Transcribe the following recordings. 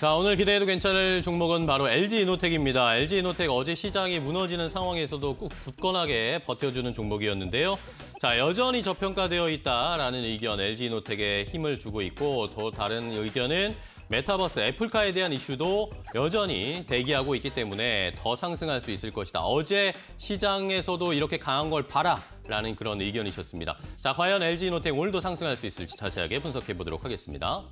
자, 오늘 기대해도 괜찮을 종목은 바로 LG이노텍입니다. LG이노텍 어제 시장이 무너지는 상황에서도 꾹 굳건하게 버텨주는 종목이었는데요. 자, 여전히 저평가되어 있다라는 의견 LG이노텍에 힘을 주고 있고, 또 다른 의견은 메타버스 애플카에 대한 이슈도 여전히 대기하고 있기 때문에 더 상승할 수 있을 것이다. 어제 시장에서도 이렇게 강한 걸 봐라라는 그런 의견이셨습니다. 자, 과연 LG이노텍 오늘도 상승할 수 있을지 자세하게 분석해 보도록 하겠습니다.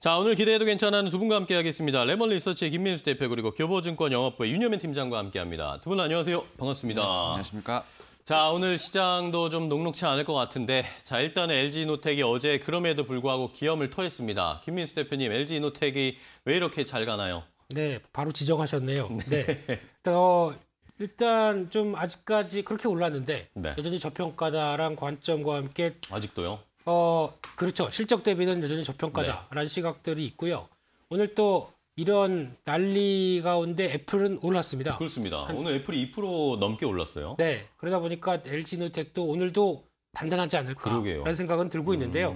자, 오늘 기대해도 괜찮은 두 분과 함께하겠습니다. 레몬리서치의 김민수 대표 그리고 교보증권 영업부의 윤여민 팀장과 함께합니다. 두 분 안녕하세요. 반갑습니다. 네, 안녕하십니까. 자, 오늘 시장도 좀 녹록치 않을 것 같은데, 자, 일단은 LG이노텍이 어제 그럼에도 불구하고 기염을 토했습니다. 김민수 대표님, LG이노텍이 왜 이렇게 잘 가나요? 네, 바로 지적하셨네요. 네. 일단 좀 아직까지 그렇게 올랐는데 네. 여전히 저평가다란 관점과 함께 아직도요? 그렇죠. 실적 대비는 여전히 저평가다라는 네. 시각들이 있고요. 오늘 또 이런 난리 가운데 애플은 올랐습니다. 그렇습니다. 오늘 애플이 2% 넘게 올랐어요. 네. 그러다 보니까 LG이노텍도 오늘도 단단하지 않을까라는 생각은 들고 있는데요.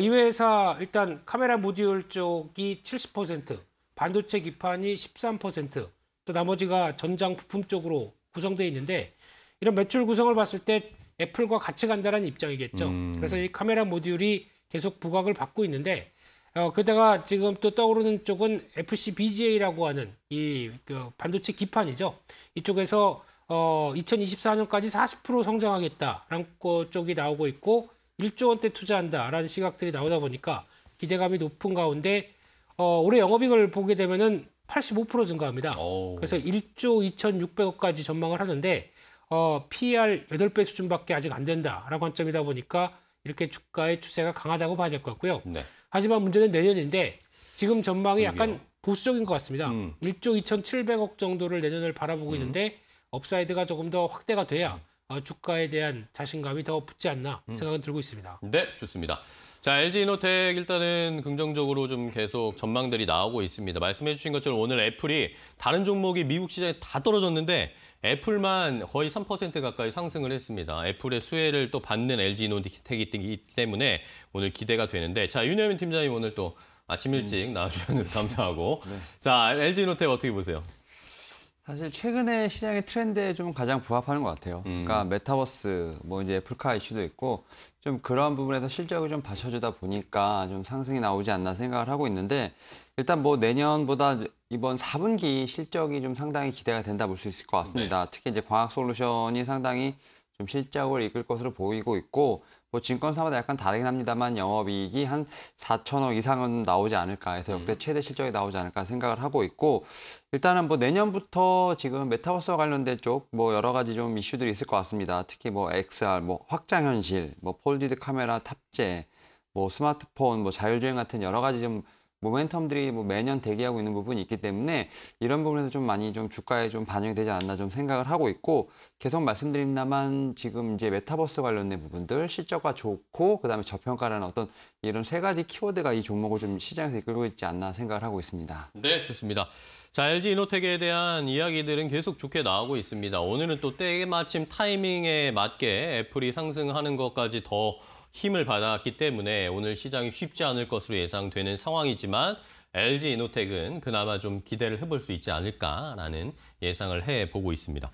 이 회사 일단 카메라 모듈 쪽이 70%, 반도체 기판이 13%, 또 나머지가 전장 부품 쪽으로 구성되어 있는데 이런 매출 구성을 봤을 때 애플과 같이 간다는 입장이겠죠. 그래서 이 카메라 모듈이 계속 부각을 받고 있는데 그러다가 지금 또 떠오르는 쪽은 FCBGA라고 하는 이 반도체 기판이죠. 이쪽에서 2024년까지 40% 성장하겠다라는 쪽이 나오고 있고 1조 원대 투자한다라는 시각들이 나오다 보니까 기대감이 높은 가운데 올해 영업이익을 보게 되면은 85% 증가합니다. 오. 그래서 1조 2,600억까지 전망을 하는데 PR 8배 수준밖에 아직 안 된다라는 관점이다 보니까 이렇게 주가의 추세가 강하다고 봐야 될 것 같고요. 네. 하지만 문제는 내년인데 지금 전망이 약간 보수적인 것 같습니다. 1조 2,700억 정도를 내년을 바라보고 있는데 업사이드가 조금 더 확대가 돼야 주가에 대한 자신감이 더 붙지 않나 생각은 들고 있습니다. 네, 좋습니다. 자, LG이노텍 일단은 긍정적으로 좀 계속 전망들이 나오고 있습니다. 말씀해 주신 것처럼 오늘 애플이 다른 종목이 미국 시장에 다 떨어졌는데 애플만 거의 3% 가까이 상승을 했습니다. 애플의 수혜를 또 받는 LG이노텍이기 때문에 오늘 기대가 되는데, 자, 윤여민 팀장님 오늘 또 아침 일찍 나와주셔서 감사하고 네. 자, LG이노텍 어떻게 보세요? 사실 최근에 시장의 트렌드에 좀 가장 부합하는 것 같아요. 그러니까 메타버스, 이제 애플카 이슈도 있고 좀 그러한 부분에서 실적을 좀 받쳐주다 보니까 좀 상승이 나오지 않나 생각을 하고 있는데 일단 내년보다 이번 4분기 실적이 좀 상당히 기대가 된다 볼 수 있을 것 같습니다. 네. 특히 이제 광학 솔루션이 상당히 좀 실적을 이끌 것으로 보이고 있고 증권사마다 약간 다르긴 합니다만 영업이익이 한 4천억 이상은 나오지 않을까 해서 역대 최대 실적이 나오지 않을까 생각을 하고 있고 일단은 내년부터 지금 메타버스와 관련된 쪽 여러 가지 좀 이슈들이 있을 것 같습니다. 특히 XR, 확장현실, 폴디드 카메라 탑재, 스마트폰, 자율주행 같은 여러 가지 좀 모멘텀들이 매년 대기하고 있는 부분이 있기 때문에 이런 부분에서 좀 많이 좀 주가에 좀 반영이 되지 않나 좀 생각을 하고 있고 계속 말씀드립니다만 지금 이제 메타버스 관련된 부분들 실적과 좋고 그다음에 저평가라는 이런 세 가지 키워드가 이 종목을 좀 시장에서 이끌고 있지 않나 생각을 하고 있습니다. 네, 좋습니다. 자, LG이노텍에 대한 이야기들은 계속 좋게 나오고 있습니다. 오늘은 또 때마침 타이밍에 맞게 애플이 상승하는 것까지 더 힘을 받았기 때문에 오늘 시장이 쉽지 않을 것으로 예상되는 상황이지만 LG이노텍은 그나마 좀 기대를 해볼 수 있지 않을까라는 예상을 해보고 있습니다.